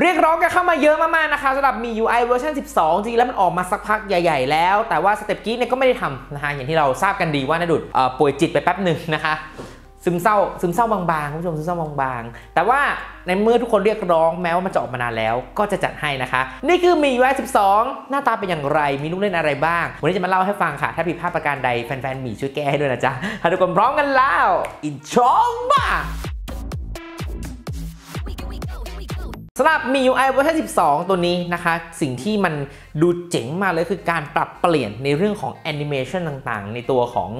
เรียกร้องกันเข้ามาเยอะมากๆนะคะสำหรับ MIUI เวอร์ชัน 12 จริงแล้วมันออกมาสักพักใหญ่ๆแล้วแต่ว่าสเต็ปกี้เนี่ยก็ไม่ได้ทำนะคะอย่างที่เราทราบกันดีว่าณดุจป่วยจิตไปแป๊บหนึ่งนะคะซึมเศร้าบางๆคุณผู้ชมซึมเศร้าบางๆแต่ว่าในเมื่อทุกคนเรียกร้องแม้ว่ามันจะออกมานานแล้วก็จะจัดให้นะคะนี่คือ MIUI 12 หน้าตาเป็นอย่างไรมีลูกเล่นอะไรบ้างวันนี้จะมาเล่าให้ฟังค่ะถ้าผิดพลาดประการใดแฟนๆมีช่วยแก้ให้ด้วยนะจ๊ะถ้าทุกคนพร้อมกันแล้วอินโทรมาสำหรับ MIUI เวอร์ชัน 12 ตัวนี้นะคะสิ่งที่มันดูเจ๋งมากเลยคือการปรับเปลี่ยนในเรื่องของแอนิเมชันต่างๆในตัวของ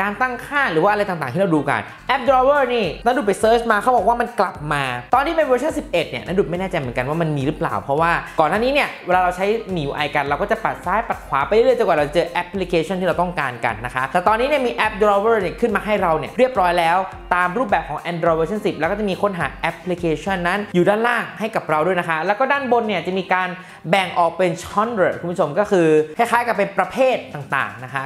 การตั้งค่าหรือว่าอะไรต่างๆที่เราดูกันแอป Drawer นี่นั่นดูไปเซิร์ชมาเขาบอกว่ามันกลับมาตอนที่เป็นเวอร์ชัน 11 เนี่ยนั่นดูไม่แน่ใจเหมือนกันว่ามันมีหรือเปล่าเพราะว่าก่อนหน้านี้เนี่ยเวลาเราใช้ MIUI กันเราก็จะปัดซ้ายปัดขวาไปเรื่อยจนกว่าเราเจอแอปพลิเคชันที่เราต้องการกันนะคะแต่ตอนนี้เนี่ยมีแอป Drawer เนี่ยขึ้นมาให้เราเนี่ยเรียบร้อยแล้วตามรูปแบบของ Android เวอร์ชัน 10 แล้วก็จะมีค้นหาแอปพลิเคชันนั้นอยู่ด้านล่างให้กับเราด้วยนะคะแล้วก็ด้านบนเนี่ยจะมีการแบ่งออกเป็น genre คุณผู้ชมก็คือคล้ายๆกับเป็นประเภทต่างๆนะคะ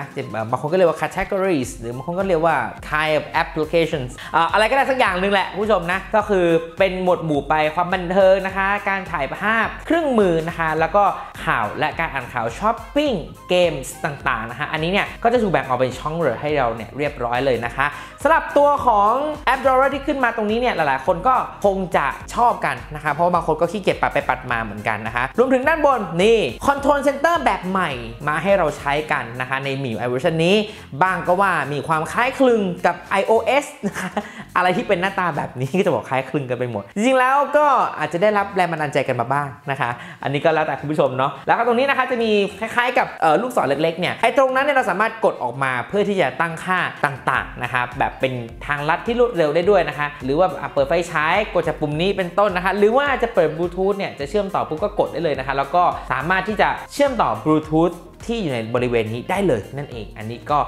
บางคนก็เรียกว่า categoryหรือบางคนก็เรียกว่า kind of applications อะไรก็ได้สักอย่างหนึ่งแหละผู้ชมนะก็คือเป็นหมวดหมู่ไปความบันเทิงนะคะการถ่ายภาพเครื่องมือนะคะแล้วก็ข่าวและการอ่านข่าวช้อปปิ้งเกมส์ต่างๆนะคะอันนี้เนี่ยก็จะถูกแบ่งออกเป็นช่องเลยให้เราเนี่ยเรียบร้อยเลยนะคะสำหรับตัวของแอป Drawer ที่ขึ้นมาตรงนี้เนี่ยหลายๆคนก็คงจะชอบกันนะคะเพราะบางคนก็ขี้เกียจปัดไปปัดมาเหมือนกันนะคะรวมถึงด้านบนนี่ Control Center แบบใหม่มาให้เราใช้กันนะคะใน MIUI เวอร์ชันนี้บางก็ว่ามีความคล้ายคลึงกับ iOS นะคะอะไรที่เป็นหน้าตาแบบนี้ก็จะบอกคล้ายคลึงกันไปหมดจริงๆแล้วก็อาจจะได้รับแรงบันดาลใจกันมาบ้างนะคะอันนี้ก็แล้วแต่คุณผู้ชมเนาะแล้วก็ตรงนี้นะคะจะมีคล้ายๆกับลูกศรเล็กๆเนี่ยไอ้ตรงนั้นเนี่ยเราสามารถกดออกมาเพื่อที่จะตั้งค่าต่างๆนะคะแบบเป็นทางลัดที่รวดเร็วได้ด้วยนะคะหรือว่าเปิดไฟฉายกดจากปุ่มนี้เป็นต้นนะคะหรือว่าจะเปิดบลูทูธเนี่ยจะเชื่อมต่อปุ๊บก็กดได้เลยนะคะแล้วก็สามารถที่จะเชื่อมต่อบลูทูธที่อยู่ในบริเวณนี้ได้เลยนั่นเองอันนี้ก็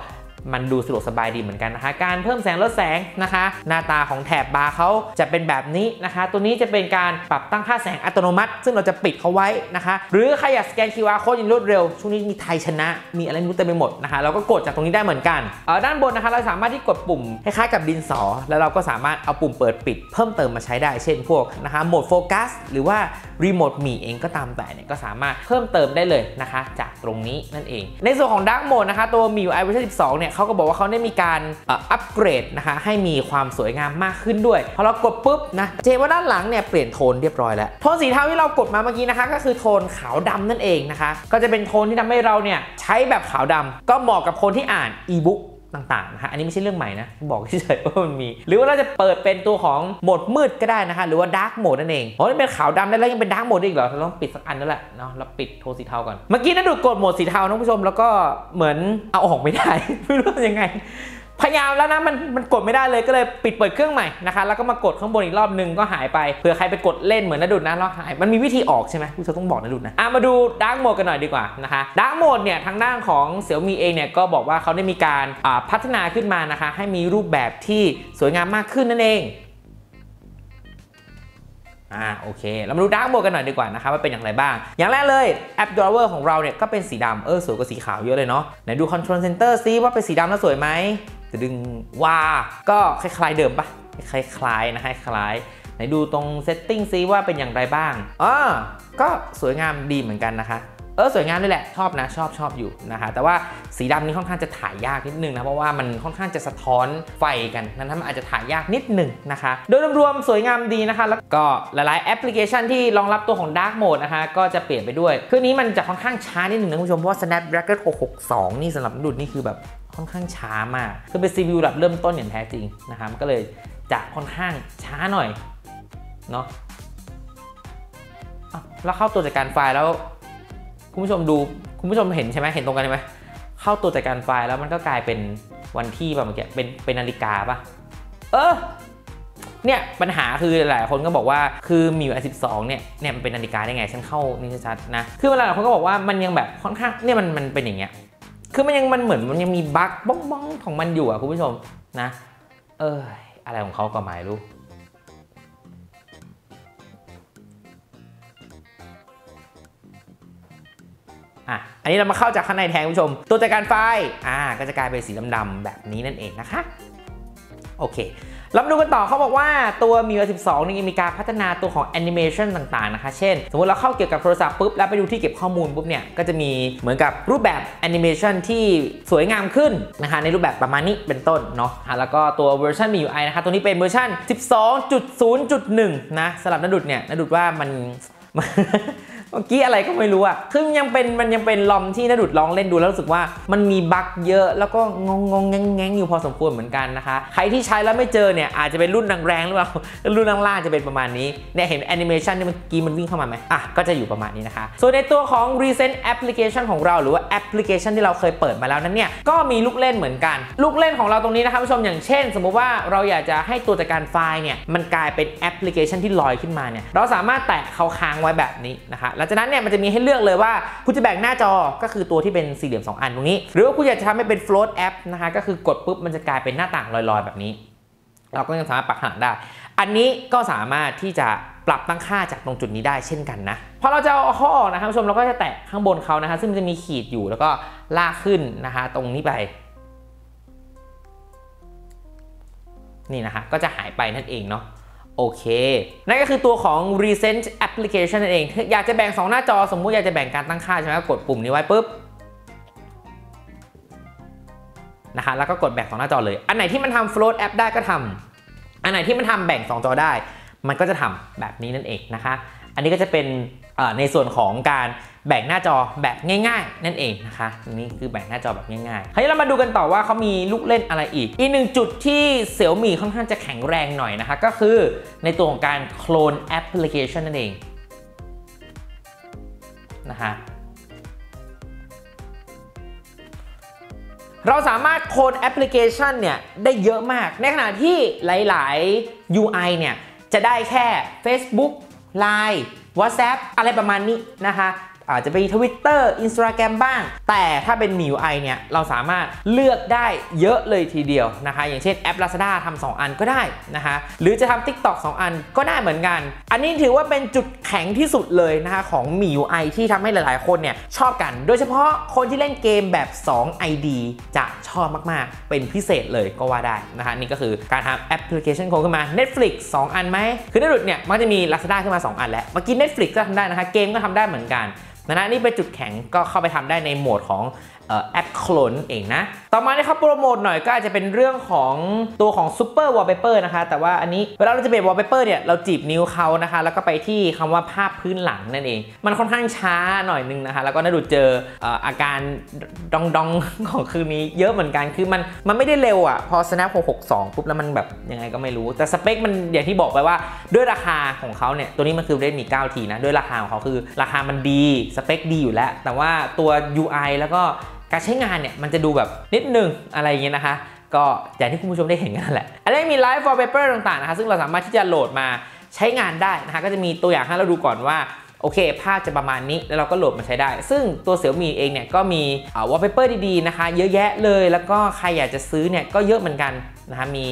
มันดูสะดวกสบายดีเหมือนกันนะคะการเพิ่มแสงลดแสงนะคะหน้าตาของแถบบาร์เขาจะเป็นแบบนี้นะคะตัวนี้จะเป็นการปรับตั้งค่าแสงอัตโนมัติซึ่งเราจะปิดเขาไว้นะคะหรือใครอยากสแกน QR โค้ดอย่างรวดเร็วช่วงนี้มีไทยชนะมีอะไรไม่รู้เต็มไปหมดนะคะเราก็กดจากตรงนี้ได้เหมือนกันด้านบนนะคะเราสามารถที่กดปุ่มคล้ายๆกับดินสอแล้วเราก็สามารถเอาปุ่มเปิดปิดเพิ่มเติมมาใช้ได้เช่นพวกนะคะโหมดโฟกัสหรือว่ารีโมทมีเองก็ตามแต่เนี่ยก็สามารถเพิ่มเติมได้เลยนะคะจากตรงนี้นั่นเองในส่วนของดาร์กโหมดนะคะตัว MIUI เวอร์ชัน 12เขาก็บอกว่าเขาได้มีการอัปเกรดนะคะให้มีความสวยงามมากขึ้นด้วยพอเรากดปุ๊บนะเจว่าด้านหลังเนี่ยเปลี่ยนโทนเรียบร้อยแล้วโทนสีเทาที่เรากดมาเมื่อกี้นะคะก็คือโทนขาวดำนั่นเองนะคะก็จะเป็นโทนที่ทำให้เราเนี่ยใช้แบบขาวดำก็เหมาะกับคนที่อ่านอีบุ๊กต่างๆนะฮะอันนี้ไม่ใช่เรื่องใหม่นะบอกเฉยๆว่ามันมีหรือว่าเราจะเปิดเป็นตัวของโหมดมืดก็ได้นะคะหรือว่าดาร์กโหมดนั่นเองอ๋อนี่เป็นขาวดำได้แล้วยังเป็นดาร์กโหมดอีกเหรอเราต้องปิดสักอันนั่นแหละเนาะเราปิดโทนสีเทาก่อนเมื่อกี้นะดูกดโหมดสีเทานะผู้ชมแล้วก็เหมือนเอาออกไม่ได้ไม่รู้ยังไงพยายามแล้วนะมันกดไม่ได้เลยก็เลยปิดเปิดเครื่องใหม่นะคะแล้วก็มากดข้างบนอีกรอบนึงก็หายไปเผื่อใครไปกดเล่นเหมือนนะดุดนะแล้วหายมันมีวิธีออกใช่ไหมผู้ชมต้องบอกนะดุดนะมาดูดาร์กโหมดกันหน่อยดีกว่านะคะดาร์กโหมดเนี่ยทางด้านของ Xiaomi เองเนี่ยก็บอกว่าเขาได้มีการพัฒนาขึ้นมานะคะให้มีรูปแบบที่สวยงามมากขึ้นนั่นเองโอเคเรามาดูดาร์กโหมดกันหน่อยดีกว่านะคะว่าเป็นอย่างไรบ้างอย่างแรกเลยแอป Drawer ของเราเนี่ยก็เป็นสีดำสวยกว่าสีขาวเยอะเลยเนาะไหนดู Control Center ซิว่าเป็นสีดำแล้วสวยไหมดึงว่าก็คล้ายๆเดิมปะคล้ายๆนะคล้ายๆไหนดูตรงเซตติ้งซิว่าเป็นอย่างไรบ้างก็สวยงามดีเหมือนกันนะคะสวยงามด้วยแหละชอบนะชอบอยู่นะคะแต่ว่าสีดำนี่ค่อนข้างจะถ่ายยากนิดนึงนะเพราะว่ามันค่อนข้างจะสะท้อนไฟกันนั้นมันอาจจะถ่ายยากนิดนึงนะคะโดยรวมๆสวยงามดีนะคะแล้วก็หลายๆแอปพลิเคชันที่รองรับตัวของดาร์กโหมดนะคะก็จะเปลี่ยนไปด้วยคือนี้มันจะค่อนข้างช้านิดนึงนะผู้ชมเพราะ Snapdragon 662นี่สำหรับดุดนี่คือแบบค่อนข้างช้ามากคือเป็นซีพียูแบบเริ่มต้นอย่างแท้จริงนะคะมันก็เลยจะค่อนข้างช้าหน่อยเนาะแล้วเข้าตัวจัดการไฟล์แล้วคุณผู้ชมดูคุณผู้ชมเห็นใช่ไหมเห็นตรงกันใช่ไหมเข้าตัวจัดการไฟล์แล้วมันก็กลายเป็นวันที่แบบเมื่อกี้เป็นนาฬิกาป่ะเนี่ยปัญหาคือหลายคนก็บอกว่าคือMIUI 12เนี่ยมันเป็นนาฬิกาได้ไงฉันเข้านี่ชัดๆนะคือหลายคนก็บอกว่ามันยังแบบค่อนข้างเนี่ยมันเป็นอย่างเงี้ยคือมันเหมือนมันยังมีบั๊กบ้องของมันอยู่อะคุณผู้ชมนะอะไรของเขาก็ไม่รู้อันนี้เรามาเข้าจากข้างในแทนคุณผู้ชมตัวจัดการไฟก็จะกลายเป็นสีดำๆแบบนี้นั่นเองนะคะโอเค รับดูกันต่อเขาบอกว่าตัว MIUI 12 นี่มีการพัฒนาตัวของแอนิเมชันต่างๆนะคะเช่นสมมติเราเข้าเกี่ยวกับโทรศัพท์ปุ๊บแล้วไปดูที่เก็บข้อมูลปุ๊บเนี่ยก็จะมีเหมือนกับรูปแบบแอนิเมชันที่สวยงามขึ้นนะคะในรูปแบบประมาณนี้เป็นต้นเนาะแล้วก็ตัวเวอร์ชัน MIUI นะคะตัวนี้เป็นเวอร์ชัน 12.0.1 นะสำหรับณดุจเนี่ยณดุจว่ามันเมื่อกี้อะไรก็ไม่รู้อะคือมันยังเป็นลอมที่ณดุจลองเล่นดูแล้วรู้สึกว่ามันมีบั๊กเยอะแล้วก็งงแงงอยู่พอสมควรเหมือนกันนะคะใครที่ใช้แล้วไม่เจอเนี่ยอาจจะเป็นรุ่นแรงๆหรือเปล่ารุ่นล่างๆจะเป็นประมาณนี้เนี่ยเห็นแอนิเมชันที่เมื่อกี้มันวิ่งเข้ามาไหมอ่ะก็จะอยู่ประมาณนี้นะคะส่วนในตัวของ recent application ของเราหรือว่าแอปพลิเคชันที่เราเคยเปิดมาแล้วนั้นเนี่ยก็มีลูกเล่นเหมือนกันลูกเล่นของเราตรงนี้นะคะผู้ชมอย่างเช่นสมมุติว่าเราอยากจะให้ตัวจัดการไฟล์เนี่ยมันกลายเป็นแอปพลิเคชันที่ลอยขึ้นมาเนี่ยเราสามารถแตะเขาค้างไว้แบบนี้นะคะหลังจากนั้นเนี่ยมันจะมีให้เลือกเลยว่าคุณจะแบ่งหน้าจอก็คือตัวที่เป็นสี่เหลี่ยม2อันตรงนี้หรือว่าคุณอยากจะทำให้เป็น float app นะคะก็คือกดปุ๊บมันจะกลายเป็นหน้าต่างลอยๆแบบนี้เราก็ยังสามารถปักหางได้อันนี้ก็สามารถที่จะปรับตั้งค่าจากตรงจุดนี้ได้เช่นกันนะพอเราจะเอาข้อออกนะครับผู้ชมเราก็จะแตะข้างบนเขานะคะซึ่งมันจะมีขีดอยู่แล้วก็ลากขึ้นนะคะตรงนี้ไปนี่นะคะก็จะหายไปนั่นเองเนาะโอเคนั่นก็คือตัวของ recent application นั่นเองอยากจะแบ่ง2หน้าจอสมมุติอยากจะแบ่งการตั้งค่าใช่ไหมก็กดปุ่มนี้ไว้ปุ๊บนะคะแล้วก็กดแบ่ง2หน้าจอเลยอันไหนที่มันทำ float app ได้ก็ทำอันไหนที่มันทำแบ่ง2จอได้มันก็จะทำแบบนี้นั่นเองนะคะอันนี้ก็จะเป็นในส่วนของการแบ่งหน้าจอแบบง่ายๆนั่นเองนะคะนี่คือแบ่งหน้าจอแบบง่ายๆคราวนี้เรามาดูกันต่อว่าเขามีลูกเล่นอะไรอีกหนึ่งจุดที่เซี่ยมี่ค่อนข้างจะแข็งแรงหน่อยนะคะก็คือในตัวของการโคลนแอปพลิเคชันนั่นเองนะคะเราสามารถโคลนแอปพลิเคชันเนี่ยได้เยอะมากในขณะที่หลายๆ UI เนี่ยจะได้แค่ Facebook Line WhatsApp อะไรประมาณนี้นะคะอาจจะไป Twitter Instagram บ้างแต่ถ้าเป็น MIUI เนี่ยเราสามารถเลือกได้เยอะเลยทีเดียวนะคะอย่างเช่นแอป Lazada ทำ2อันก็ได้นะคะหรือจะทำ TikTok 2อันก็ได้เหมือนกันอันนี้ถือว่าเป็นจุดแข็งที่สุดเลยนะคะของ MIUI ที่ทำให้หลายๆคนเนี่ยชอบกันโดยเฉพาะคนที่เล่นเกมแบบ2 ID จะชอบมากๆเป็นพิเศษเลยก็ว่าได้นะคะนี่ก็คือการทำแอปพลิเคชันโคขึ้นมา Netflix 2อันไหมคือในรุ่นเนี่ยมันจะมี Lazada ขึ้นมา2อันแล้วเมื่อกี้ Netflix ก็ทำได้นะคะเกมก็ทำได้เหมือนกันนะนี่เป็นจุดแข็งก็เข้าไปทำได้ในโหมดของแอปโคลนเองนะต่อมาที่เขาโปรโมทหน่อยก็อาจจะเป็นเรื่องของตัวของ Super Wallpaper นะคะแต่ว่าอันนี้เวลาเราจะเปลี่ยน Wallpaper เนี่ยเราจีบนิ้วเขานะคะแล้วก็ไปที่คำว่าภาพพื้นหลังนั่นเองมันค่อนข้างช้าหน่อยนึงนะคะแล้วก็น่าดูเจออาการดองของคืนนี้เยอะเหมือนกันคือมันไม่ได้เร็วอ่ะพอ Snap 662ปุ๊บแล้วมันแบบยังไงก็ไม่รู้แต่สเปคมันอย่างที่บอกไปว่าด้วยราคาของเขาเนี่ยตัวนี้มันคือเล่นมี9ทีนะด้วยราคาของเขาคือราคามันดีสเปคดีอยู่แล้วแต่ว่าตัว UI แล้วก็การใช้งานเนี่ยมันจะดูแบบนิดนึงอะไรอย่างเงี้ยนะคะก็อย่างที่คุณผู้ชมได้เห็นกันแหละอันนี้มี Live Wallpaper ต่างๆนะคะซึ่งเราสามารถที่จะโหลดมาใช้งานได้นะคะก็จะมีตัวอย่างให้เราดูก่อนว่าโอเคภาพจะประมาณนี้แล้วเราก็โหลดมาใช้ได้ซึ่งตัวเซี่ยมี่เองเนี่ยก็มี Wallpaper ดีๆนะคะเยอะแยะเลยแล้วก็ใครอยากจะซื้อเนี่ยก็เยอะเหมือนกันนะคะมี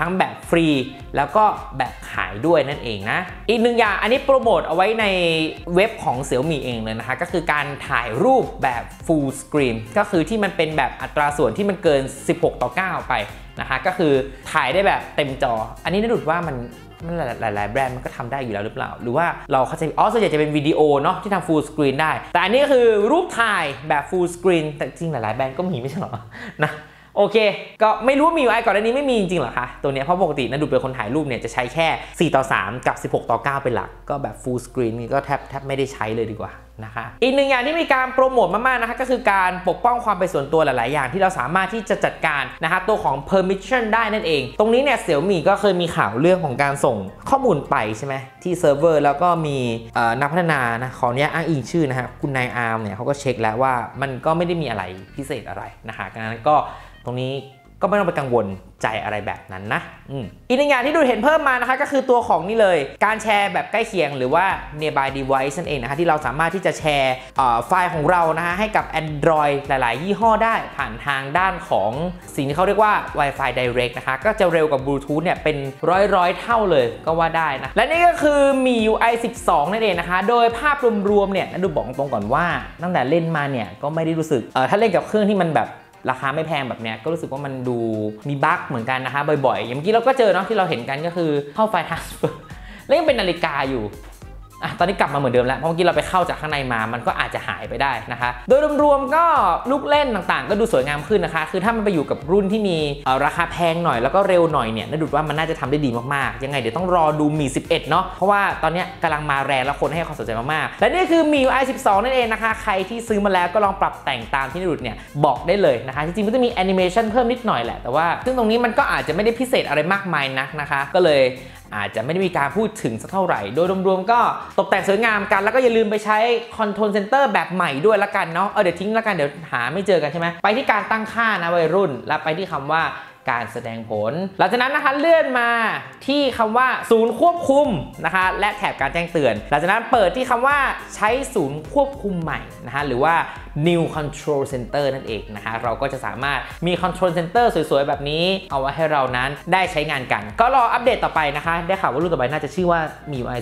ทั้งแบบฟรีแล้วก็แบบขายด้วยนั่นเองนะอีกหนึ่งอย่างอันนี้โปรโมทเอาไว้ในเว็บของ Xiaomi เองเลยนะคะก็คือการถ่ายรูปแบบ full screen ก็คือที่มันเป็นแบบอัตราส่วนที่มันเกิน 16:9 ไปนะคะก็คือถ่ายได้แบบเต็มจออันนี้น่าดูว่ามันหลายแบรนด์มันก็ทำได้อยู่แล้วหรือเปล่าหรือว่าเราเข้าใจส่วนใหญ่จะเป็นวิดีโอเนาะที่ทำ full screen ได้แต่อันนี้ก็คือรูปถ่ายแบบ full screen แต่จริงหลายแบรนด์ก็มีไม่ใช่หรอนะโอเคก็ไม่รู้ว่ามีไอก่อนหน้านี้ไม่มีจริงเหรอคะตัวเนี้ยเพราะปกตินะดูเป็นคนถ่ายรูปเนี่ยจะใช้แค่4:3กับ16:9เป็นหลักก็แบบ full screen นี่ก็แทบไม่ได้ใช้เลยดีกว่านะคะอีกหนึ่งอย่างที่มีการโปรโมทมากๆนะคะก็คือการปกป้องความเป็นส่วนตัวหลายๆอย่างที่เราสามารถที่จะจัดการนะคะตัวของ permission ได้นั่นเองตรงนี้เนี่ยเซี่ยมี่ก็เคยมีข่าวเรื่องของการส่งข้อมูลไปใช่ไหมที่เซิร์ฟเวอร์แล้วก็มีนักพัฒนานะขออนุญาตอ้างอิงชื่อนะฮะคุณนายอาร์มเนี่ยเขาก็เช็คแล้วว่ามันก็ไม่ได้มีอะไรพิเศษอะไรนะคะงั้นก็ตรงนี้ก็ไม่ต้องไปกังวลใจอะไรแบบนั้นนะอีกหนึ่งอย่างที่ดูเห็นเพิ่มมานะคะก็คือตัวของนี่เลยการแชร์แบบใกล้เคียงหรือว่า nearby device นั่นเองนะคะที่เราสามารถที่จะแชร์ไฟล์ของเรานะคะให้กับ Android หลายๆยี่ห้อได้ผ่านทางด้านของสิ่งที่เขาเรียกว่า WiFi Direct นะคะก็จะเร็วกว่า Bluetooth เนี่ยเป็นร้อยเท่าเลยก็ว่าได้นะและนี่ก็คือ MIUI 12 นั่นเองนะคะโดยภาพรวมๆเนี่ยดูบอกตรงก่อนว่าตั้งแต่เล่นมาเนี่ยก็ไม่ได้รู้สึกถ้าเล่นกับเครื่องที่มันแบบ ราคาไม่แพงแบบเนี้ยก็รู้สึกว่ามันดูมีบั๊กเหมือนกันนะคะบ่อยๆอย่างเมื่อกี้เราก็เจอเนาะที่เราเห็นกันก็คือเข้าไฟล์ transfer แล้วยังเป็นนาฬิกาอยู่อ่ะตอนนี้กลับมาเหมือนเดิมแล้วเพราะเมื่อกี้เราไปเข้าจากข้างในมามันก็อาจจะหายไปได้นะคะโดยรวมๆก็ลูกเล่นต่างๆก็ดูสวยงามขึ้นนะคะคือถ้ามันไปอยู่กับรุ่นที่มีราคาแพงหน่อยแล้วก็เร็วหน่อยเนี่ยน่าดูว่ามันน่าจะทำได้ดีมากๆยังไงเดี๋ยวต้องรอดูMi 11เนาะเพราะว่าตอนนี้กำลังมาแรงแล้วคนให้ความสนใจมากๆและนี่คือ MIUI 12 นั่นเองนะคะใครที่ซื้อมาแล้วก็ลองปรับแต่งตามที่น่าดูเนี่ยบอกได้เลยนะคะจริงๆมันจะมีแอนิเมชันเพิ่มนิดหน่อยแหละแต่ว่าซึ่งตรงนี้มันก็อาจจะไม่ได้พิเศษอะไรมากมายนักนะคะก็เลยอาจจะไม่ได้มีการพูดถึงสักเท่าไหร่โดยรวมๆก็ตกแต่งสวยงามกันแล้วก็อย่าลืมไปใช้คอนโทรลเซนเตอร์แบบใหม่ด้วยละกันเนาะเดี๋ยวทิ้งละกันเดี๋ยวหาไม่เจอกันใช่ไหมไปที่การตั้งค่านะวัยรุ่นแล้วไปที่คำว่าการแสดงผลหลังจากนั้นนะคะเลื่อนมาที่คำว่าศูนย์ควบคุมนะคะและแถบการแจ้งเตือนหลังจากนั้นเปิดที่คำว่าใช้ศูนย์ควบคุมใหม่นะคะหรือว่า new control center นั่นเองนะคะเราก็จะสามารถมี control center สวยๆแบบนี้เอาไว้ให้เรานั้นได้ใช้งานกันก็รออัปเดตต่อไปนะคะได้ข่าวว่ารุ่นต่อไปน่าจะชื่อว่า MIUI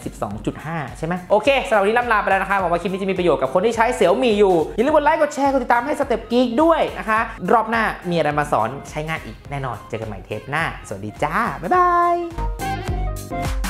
12.5 ใช่ไหมโอเคสำหรับวันนี้ล่ำลาไปแล้วนะคะหวังว่าคลิปนี้จะมีประโยชน์กับคนที่ใช้ Xiaomi อยู่อย่าลืมกดไลค์กดแชร์กดติดตามให้ Step Geek ด้วยนะคะรอบหน้ามีอะไรมาสอนใช้งานอีกแน่นอนเจอกันใหม่เทปหน้าสวัสดีจ้าบ๊ายบาย